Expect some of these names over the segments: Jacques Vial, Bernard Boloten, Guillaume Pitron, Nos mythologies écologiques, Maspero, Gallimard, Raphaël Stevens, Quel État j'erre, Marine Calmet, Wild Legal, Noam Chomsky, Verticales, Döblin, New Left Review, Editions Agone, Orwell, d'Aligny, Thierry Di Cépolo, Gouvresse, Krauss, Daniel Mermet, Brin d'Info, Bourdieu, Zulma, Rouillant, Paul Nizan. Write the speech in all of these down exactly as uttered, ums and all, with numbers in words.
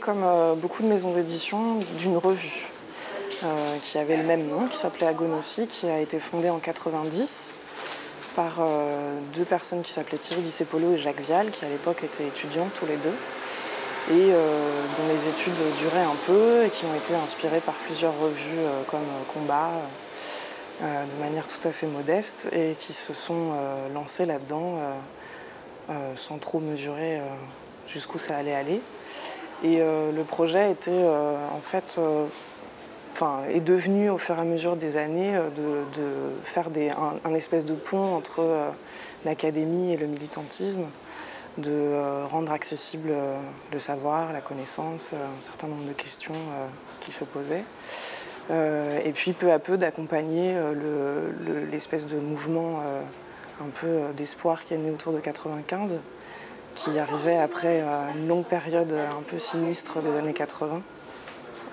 comme euh, beaucoup de maisons d'édition, d'une revue euh, qui avait le même nom, qui s'appelait Agone aussi, qui a été fondée en quatre-vingt-dix par euh, deux personnes qui s'appelaient Thierry Di Cépolo et Jacques Vial, qui à l'époque étaient étudiants tous les deux, et euh, dont les études duraient un peu, et qui ont été inspirées par plusieurs revues euh, comme Combat, euh, de manière tout à fait modeste, et qui se sont euh, lancées là-dedans euh, euh, sans trop mesurer euh, jusqu'où ça allait aller. Et euh, le projet était euh, en fait, euh, enfin, est devenu au fur et à mesure des années euh, de, de faire des, un, un espèce de pont entre euh, l'académie et le militantisme, de euh, rendre accessible euh, le savoir, la connaissance, euh, un certain nombre de questions euh, qui se posaient. Euh, et puis peu à peu d'accompagner euh, le, le, l'espèce de mouvement euh, un peu euh, d'espoir qui est né autour de quatre-vingt-quinze. Qui arrivait après une longue période un peu sinistre des années quatre-vingt,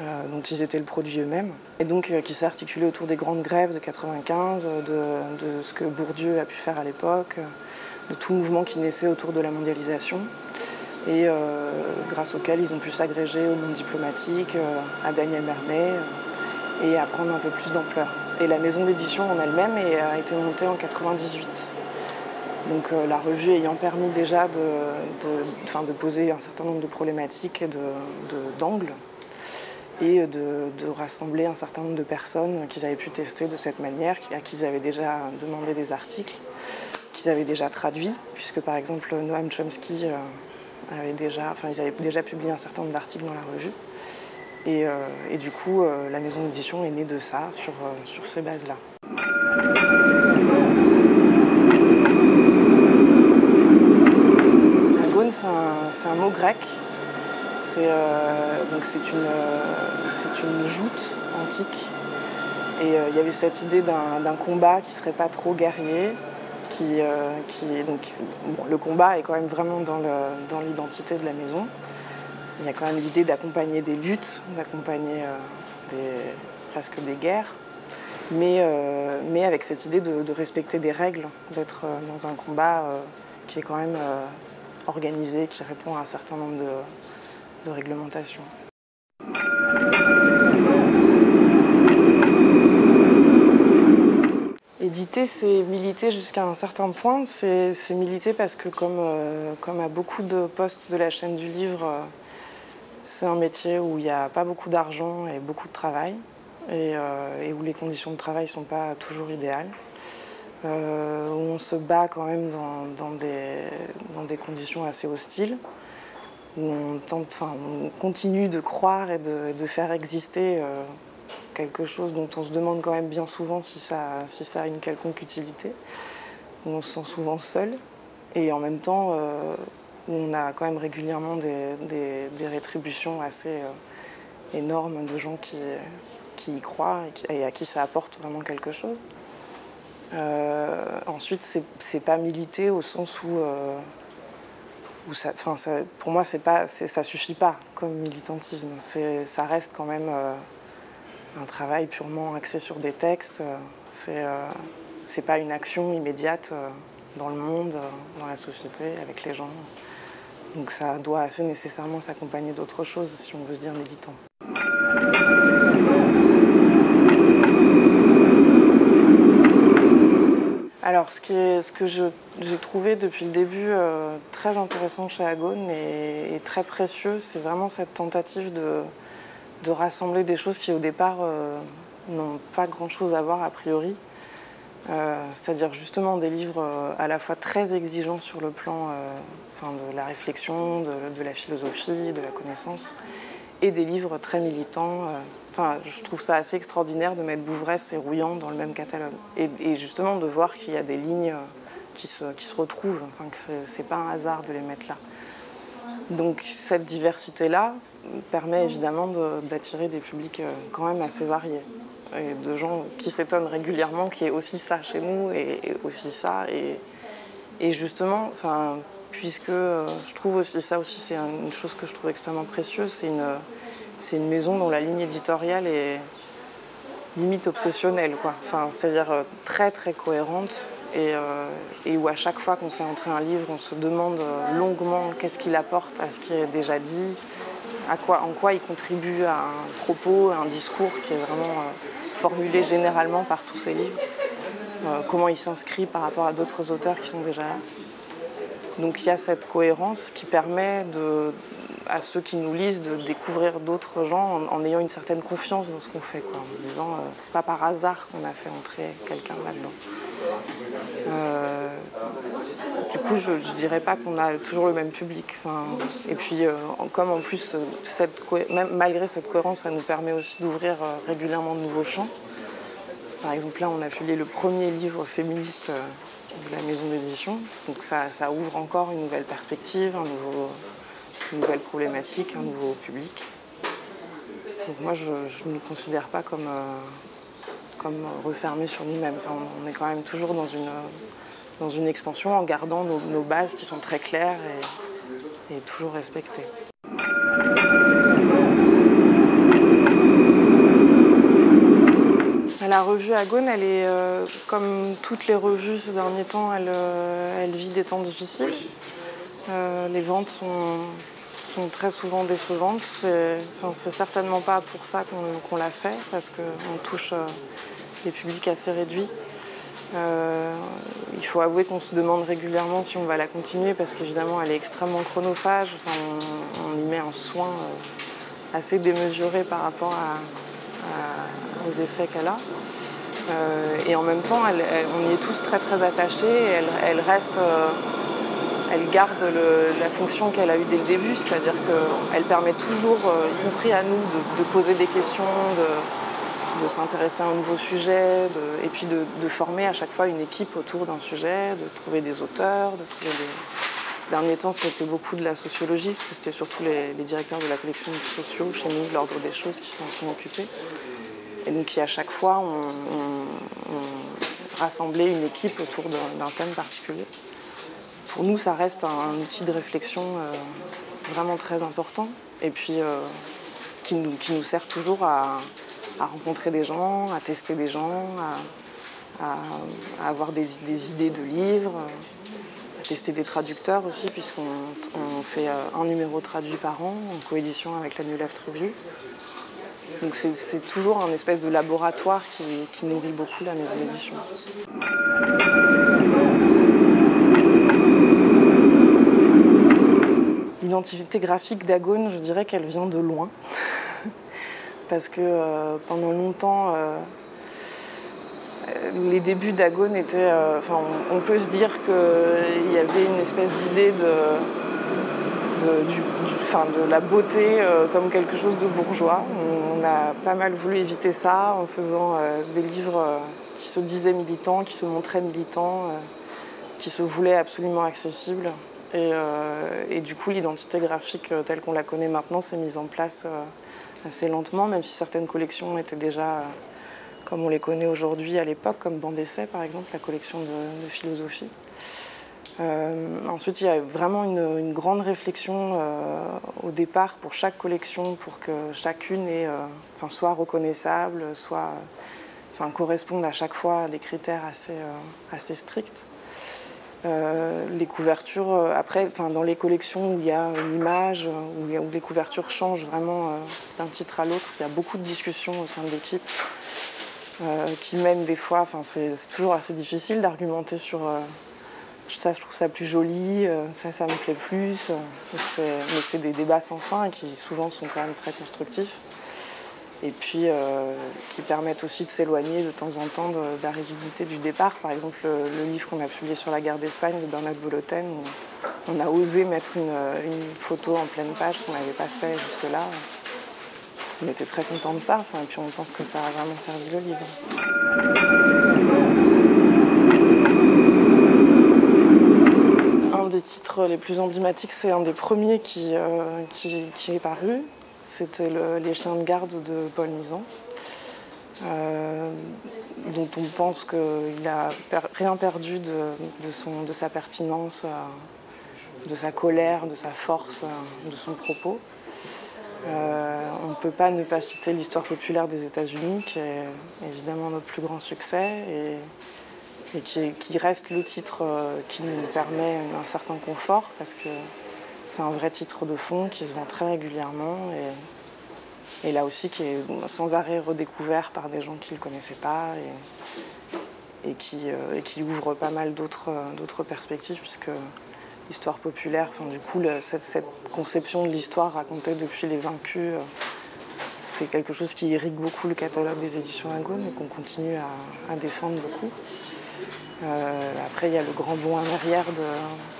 euh, dont ils étaient le produit eux-mêmes, et donc euh, qui s'est articulé autour des grandes grèves de quatre-vingt-quinze, de, de ce que Bourdieu a pu faire à l'époque, de tout mouvement qui naissait autour de la mondialisation, et euh, grâce auquel ils ont pu s'agréger au monde diplomatique, euh, à Daniel Mermet, euh, et à prendre un peu plus d'ampleur. Et la maison d'édition en elle-même a été montée en quatre-vingt-dix-huit. Donc euh, la revue ayant permis déjà de, de, de poser un certain nombre de problématiques et de, de, d'angles, et de, de rassembler un certain nombre de personnes qu'ils avaient pu tester de cette manière, à qui ils avaient déjà demandé des articles, qu'ils avaient déjà traduits, puisque par exemple Noam Chomsky euh, avait déjà, enfin ils avaient déjà publié un certain nombre d'articles dans la revue. Et, euh, et du coup euh, la maison d'édition est née de ça, sur, euh, sur ces bases-là. C'est un, un mot grec, c'est euh, une, euh, une joute antique. Et euh, il y avait cette idée d'un combat qui ne serait pas trop guerrier. Qui, euh, qui, donc, bon, le combat est quand même vraiment dans l'identité de la maison. Il y a quand même l'idée d'accompagner des luttes, d'accompagner euh, des, presque des guerres, mais, euh, mais avec cette idée de, de respecter des règles, d'être dans un combat euh, qui est quand même... Euh, organisé, qui répond à un certain nombre de, de réglementations. Éditer, c'est militer jusqu'à un certain point. C'est militer parce que, comme, euh, comme à beaucoup de postes de la chaîne du livre, euh, c'est un métier où il n'y a pas beaucoup d'argent et beaucoup de travail, et, euh, et où les conditions de travail ne sont pas toujours idéales. Euh, où on se bat quand même dans, dans, des, dans des conditions assez hostiles, où on, tente, enfin, on continue de croire et de, de faire exister euh, quelque chose dont on se demande quand même bien souvent si ça, si ça a une quelconque utilité, où on se sent souvent seul, et en même temps euh, où on a quand même régulièrement des, des, des rétributions assez euh, énormes de gens qui, qui y croient et, qui, et à qui ça apporte vraiment quelque chose. Euh, ensuite, c'est pas militer au sens où, euh, où ça, ça, pour moi, pas, ça suffit pas comme militantisme. Ça reste quand même euh, un travail purement axé sur des textes. C'est euh, pas une action immédiate euh, dans le monde, dans la société, avec les gens. Donc ça doit assez nécessairement s'accompagner d'autres choses si on veut se dire militant. Alors, ce, qui est, ce que j'ai trouvé depuis le début euh, très intéressant chez Agone et, et très précieux, c'est vraiment cette tentative de, de rassembler des choses qui, au départ, euh, n'ont pas grand-chose à voir a priori. Euh, C'est-à-dire, justement, des livres euh, à la fois très exigeants sur le plan euh, enfin, de la réflexion, de, de la philosophie, de la connaissance, et des livres très militants. Euh, Enfin, je trouve ça assez extraordinaire de mettre Gouvresse et Rouillant dans le même catalogue. Et, et justement de voir qu'il y a des lignes qui se, qui se retrouvent, enfin, que c'est pas un hasard de les mettre là. Donc cette diversité-là permet évidemment d'attirer de, des publics quand même assez variés. Et de gens qui s'étonnent régulièrement qu'il y ait aussi ça chez nous et, et aussi ça. Et, et justement, enfin, puisque je trouve aussi ça aussi, c'est une chose que je trouve extrêmement précieuse, c'est une... C'est une maison dont la ligne éditoriale est limite obsessionnelle, quoi. Enfin, c'est-à-dire très très cohérente et, euh, et où à chaque fois qu'on fait entrer un livre, on se demande longuement qu'est-ce qu'il apporte à ce qui est déjà dit, à quoi, en quoi il contribue à un propos, à un discours qui est vraiment euh, formulé généralement par tous ses livres, euh, comment il s'inscrit par rapport à d'autres auteurs qui sont déjà là. Donc il y a cette cohérence qui permet de, à ceux qui nous lisent de découvrir d'autres gens en, en ayant une certaine confiance dans ce qu'on fait, quoi, en se disant euh, c'est pas par hasard qu'on a fait entrer quelqu'un là-dedans. Euh, du coup, je, je dirais pas qu'on a toujours le même public. Enfin, et puis, euh, comme en plus, cette même, malgré cette cohérence, ça nous permet aussi d'ouvrir euh, régulièrement de nouveaux champs. Par exemple, là, on a publié le premier livre féministe euh, de la maison d'édition. Donc ça, ça ouvre encore une nouvelle perspective, un nouveau, une nouvelle problématique, un nouveau public. Donc moi, je ne me considère pas comme... Euh, comme refermé sur nous-mêmes. Enfin, on est quand même toujours dans une, dans une expansion en gardant nos, nos bases qui sont très claires et, et toujours respectées. La revue Agone, elle est, euh, comme toutes les revues ces derniers temps, elle, euh, elle vit des temps difficiles. Euh, les ventes sont, sont très souvent décevantes. C'est enfin, certainement pas pour ça qu'on qu'on l'a fait, parce qu'on touche... Euh, des publics assez réduits. Euh, il faut avouer qu'on se demande régulièrement si on va la continuer parce qu'évidemment elle est extrêmement chronophage. Enfin, on, on y met un soin euh, assez démesuré par rapport à, à, aux effets qu'elle a. Euh, et en même temps, elle, elle, on y est tous très très attachés. Elle, elle reste, euh, elle garde le, la fonction qu'elle a eue dès le début, c'est-à-dire qu'elle permet toujours, euh, y compris à nous, de, de poser des questions, de de s'intéresser à un nouveau sujet, de, et puis de, de former à chaque fois une équipe autour d'un sujet, de trouver des auteurs, de trouver des... Ces derniers temps, c'était beaucoup de la sociologie, parce que c'était surtout les, les directeurs de la collection sociaux, chez nous, de l'ordre des choses, qui s'en sont occupés. Et donc, qui, à chaque fois, on, on, on rassemblait une équipe autour d'un thème particulier. Pour nous, ça reste un, un outil de réflexion euh, vraiment très important, et puis euh, qui, nous, qui nous sert toujours à... à rencontrer des gens, à tester des gens, à, à, à avoir des, des idées de livres, à tester des traducteurs aussi, puisqu'on fait un numéro traduit par an, en coédition avec la New Left Review. Donc c'est toujours un espèce de laboratoire qui, qui nourrit beaucoup la maison d'édition. L'identité graphique d'Agone, je dirais qu'elle vient de loin. Parce que euh, pendant longtemps, euh, les débuts d'Agone étaient... Euh, enfin, on, on peut se dire qu'il y avait une espèce d'idée de, de, du, du, enfin, de la beauté euh, comme quelque chose de bourgeois. On, on a pas mal voulu éviter ça en faisant euh, des livres euh, qui se disaient militants, qui se montraient militants, euh, qui se voulaient absolument accessibles. Et, euh, et du coup, l'identité graphique euh, telle qu'on la connaît maintenant s'est mise en place... Euh, assez lentement, même si certaines collections étaient déjà, euh, comme on les connaît aujourd'hui à l'époque, comme Banc d'essai par exemple, la collection de, de philosophie. Euh, ensuite, il y a vraiment une, une grande réflexion euh, au départ pour chaque collection, pour que chacune ait, euh, enfin, soit reconnaissable, soit euh, enfin, corresponde à chaque fois à des critères assez, euh, assez stricts. Euh, les couvertures, euh, après, enfin, dans les collections où il y a une image, où, où les couvertures changent vraiment euh, d'un titre à l'autre, il y a beaucoup de discussions au sein de l'équipe euh, qui mènent des fois, enfin, c'est toujours assez difficile d'argumenter sur euh, ça, je trouve ça plus joli, euh, ça, ça me plaît plus. Euh, mais c'est des débats sans fin et qui souvent sont quand même très constructifs et puis euh, qui permettent aussi de s'éloigner de temps en temps de, de la rigidité du départ. Par exemple, le, le livre qu'on a publié sur la guerre d'Espagne, de Bernard Boloten, où on a osé mettre une, une photo en pleine page qu'on n'avait pas fait jusque-là. On était très contents de ça, enfin, et puis on pense que ça a vraiment servi le livre. Un des titres les plus emblématiques, c'est un des premiers qui, euh, qui, qui est paru. C'était le, Les chiens de garde de Paul Nizan, euh, dont on pense qu'il n'a per, rien perdu de, de, son, de sa pertinence, euh, de sa colère, de sa force, euh, de son propos. Euh, on ne peut pas ne pas citer l'histoire populaire des États-Unis, qui est évidemment notre plus grand succès et, et qui, est, qui reste le titre euh, qui nous permet un certain confort, parce que C'est un vrai titre de fond qui se vend très régulièrement et, et là aussi qui est sans arrêt redécouvert par des gens qui ne le connaissaient pas et, et, qui, et qui ouvre pas mal d'autres perspectives puisque l'histoire populaire, enfin, du coup le, cette, cette conception de l'histoire racontée depuis les vaincus, c'est quelque chose qui irrigue beaucoup le catalogue des éditions Agone et qu'on continue à, à défendre beaucoup. Euh, après, il y a le grand bond en arrière de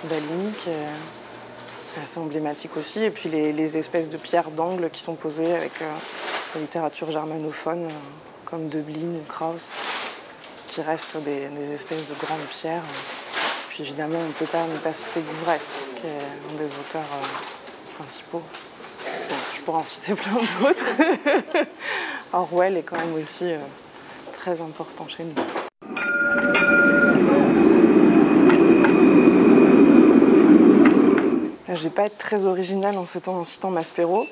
d'Aligny qui est assez emblématique aussi. Et puis les, les espèces de pierres d'angle qui sont posées avec euh, la littérature germanophone, euh, comme Döblin ou Krauss, qui restent des, des espèces de grandes pierres. Puis évidemment, on ne peut pas ne pas citer Gouvresse, qui est un des auteurs euh, principaux. Bon, je pourrais en citer plein d'autres. Orwell est quand même aussi euh, très important chez nous. Je ne vais pas être très originale en citant, en citant Maspero,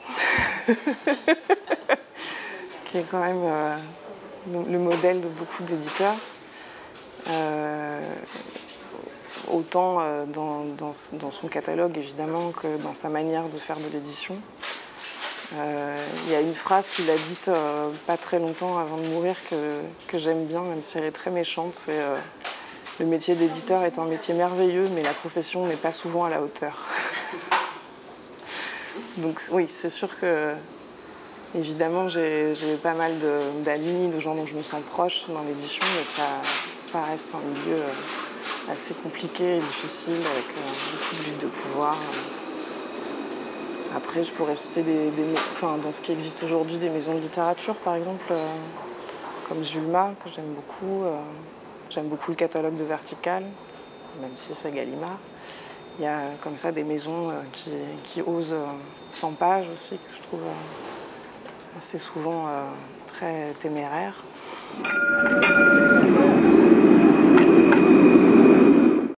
qui est quand même euh, le, le modèle de beaucoup d'éditeurs. Euh, autant euh, dans, dans, dans son catalogue, évidemment, que dans sa manière de faire de l'édition. Il euh, y a une phrase qu'il a dite euh, pas très longtemps avant de mourir que, que j'aime bien, même si elle est très méchante, c'est euh, « Le métier d'éditeur est un métier merveilleux, mais la profession n'est pas souvent à la hauteur. » Donc oui, c'est sûr que, évidemment, j'ai pas mal d'amis, de, de gens dont je me sens proche dans l'édition, mais ça, ça reste un milieu assez compliqué et difficile, avec beaucoup de lutte de pouvoir. Après, je pourrais citer, des, des, enfin, dans ce qui existe aujourd'hui, des maisons de littérature, par exemple, comme Zulma, que j'aime beaucoup. J'aime beaucoup le catalogue de Verticales, même si c'est Gallimard. Il y a comme ça des maisons qui, qui osent cent pages aussi, que je trouve assez souvent très téméraires.